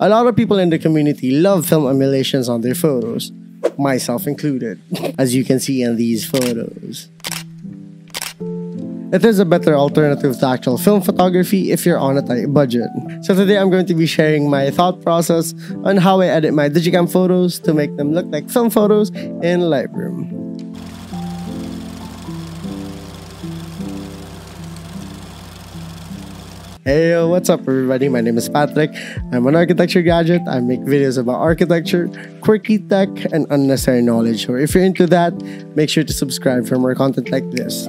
A lot of people in the community love film emulations on their photos, myself included, as you can see in these photos. It is a better alternative to actual film photography if you're on a tight budget. So today I'm going to be sharing my thought process on how I edit my Digicam photos to make them look like film photos in Lightroom. Hey yo, what's up everybody? My name is Patrick. I'm an architecture graduate. I make videos about architecture, quirky tech, and unnecessary knowledge. So if you're into that, make sure to subscribe for more content like this.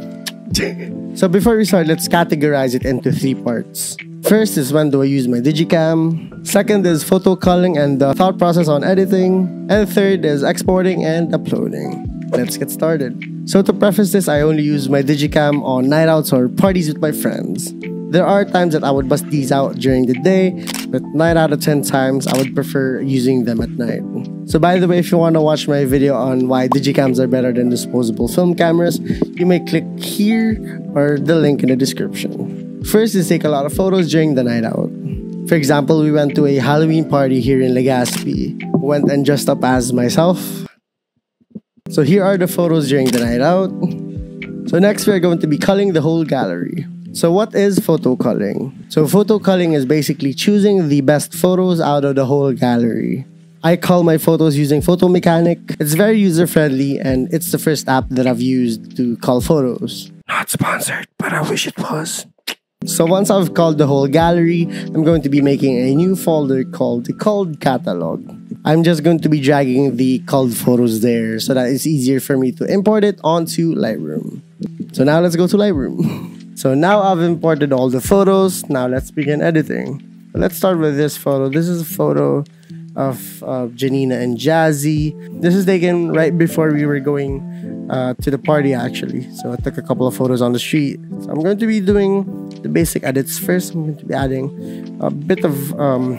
So before we start, let's categorize it into three parts. First is when do I use my Digicam. Second is photo culling and the thought process on editing. And third is exporting and uploading. Let's get started. So to preface this, I only use my Digicam on night outs or parties with my friends. There are times that I would bust these out during the day, but 9 out of 10 times I would prefer using them at night. So by the way, if you want to watch my video on why Digicams are better than disposable film cameras, you may click here or the link in the description. First is take a lot of photos during the night out. For example, we went to a Halloween party here in Legazpi. Went and dressed up as myself. So here are the photos during the night out. So next we are going to be culling the whole gallery. So what is photo culling? So photo culling is basically choosing the best photos out of the whole gallery. I cull my photos using Photo Mechanic. It's very user-friendly and it's the first app that I've used to cull photos. Not sponsored, but I wish it was. So once I've culled the whole gallery, I'm going to be making a new folder called the Culled Catalog. I'm just going to be dragging the culled photos there so that it's easier for me to import it onto Lightroom. So now let's go to Lightroom. So now I've imported all the photos. Now let's begin editing. Let's start with this photo. This is a photo of Janina and Jazzy. This is taken right before we were going to the party actually. So I took a couple of photos on the street. So I'm going to be doing the basic edits first. I'm going to be adding a bit of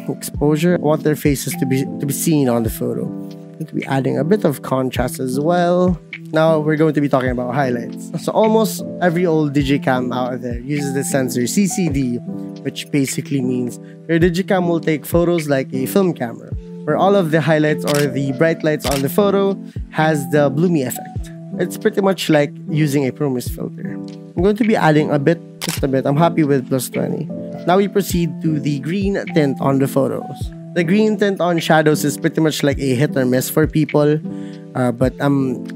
exposure. I want their faces to be seen on the photo. I'm going to be adding a bit of contrast as well. Now we're going to be talking about highlights. So almost every old Digicam out there uses the sensor CCD, which basically means your Digicam will take photos like a film camera, where all of the highlights or the bright lights on the photo has the bloomy effect. It's pretty much like using a Promise filter. I'm going to be adding a bit, just a bit. I'm happy with +20. Now we proceed to the green tint on the photos. The green tint on shadows is pretty much like a hit or miss for people. But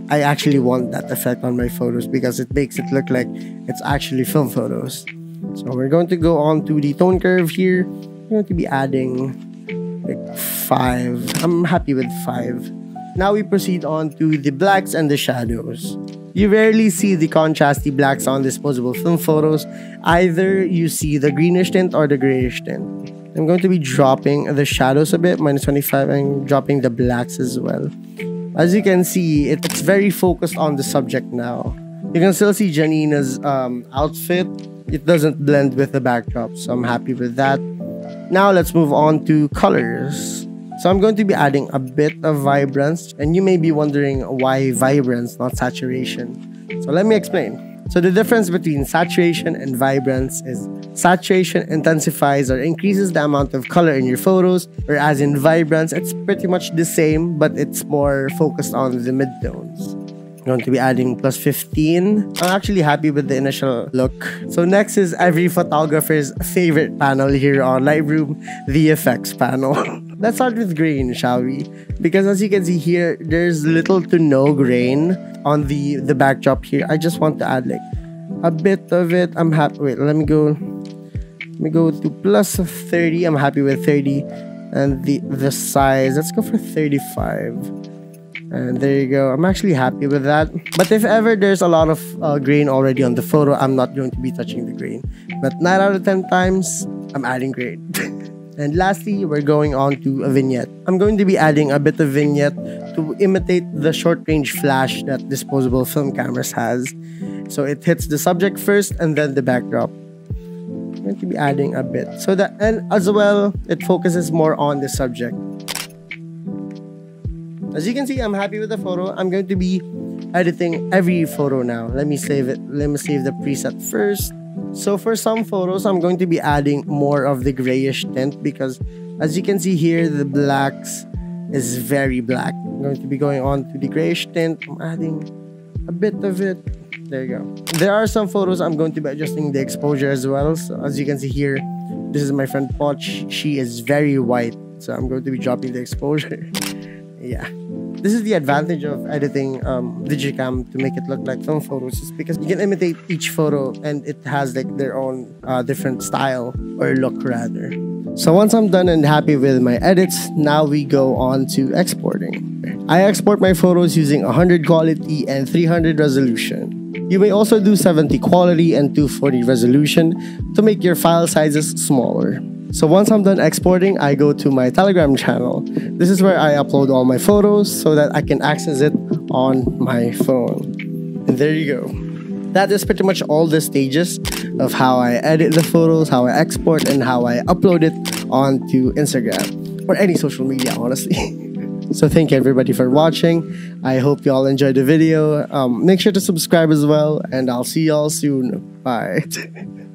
I actually want that effect on my photos because it makes it look like it's actually film photos. So we're going to go on to the tone curve here. I'm going to be adding like 5. I'm happy with 5. Now we proceed on to the blacks and the shadows. You rarely see the contrasty blacks on disposable film photos. Either you see the greenish tint or the grayish tint. I'm going to be dropping the shadows a bit, -25, and dropping the blacks as well. As you can see, it's very focused on the subject now. You can still see Janina's outfit. It doesn't blend with the backdrop, so I'm happy with that. Now let's move on to colors. So I'm going to be adding a bit of vibrance, and you may be wondering why vibrance, not saturation. So let me explain. So the difference between saturation and vibrance is saturation intensifies or increases the amount of color in your photos, whereas in vibrance, it's pretty much the same, but it's more focused on the mid-tones. I'm going to be adding +15. I'm actually happy with the initial look. So next is every photographer's favorite panel here on Lightroom, the effects panel. Let's start with grain, shall we? Because as you can see here, there's little to no grain on the backdrop here. I just want to add like a bit of it. I'm happy. Wait, let me go to +30. I'm happy with 30. And the size, let's go for 35. And there you go. I'm actually happy with that. But if ever there's a lot of grain already on the photo, I'm not going to be touching the grain. But 9 out of 10 times, I'm adding grain. And lastly, we're going on to a vignette. I'm going to be adding a bit of vignette to imitate the short-range flash that disposable film cameras has. So it hits the subject first and then the backdrop. I'm going to be adding a bit. So that, and as well, it focuses more on the subject. As you can see, I'm happy with the photo. I'm going to be editing every photo now. Let me save it. Let me save the preset first. So for some photos, I'm going to be adding more of the grayish tint because As you can see here, the blacks is very black. I'm going to be going on to the grayish tint. I'm adding a bit of it. There you go. There are some photos I'm going to be adjusting the exposure as well. So as you can see here, this is my friend Potch. She is very white, so I'm going to be dropping the exposure. Yeah. This is the advantage of editing Digicam to make it look like film photos, is because you can imitate each photo and it has like their own different style or look rather. So once I'm done and happy with my edits, now we go on to exporting. I export my photos using 100 quality and 300 resolution. You may also do 70 quality and 240 resolution to make your file sizes smaller. So once I'm done exporting, I go to my Telegram channel. This is where I upload all my photos so that I can access it on my phone. And there you go. That is pretty much all the stages of how I edit the photos, how I export, and how I upload it onto Instagram or any social media, honestly. So thank you everybody for watching. I hope y'all enjoyed the video. Make sure to subscribe as well, and I'll see y'all soon. Bye.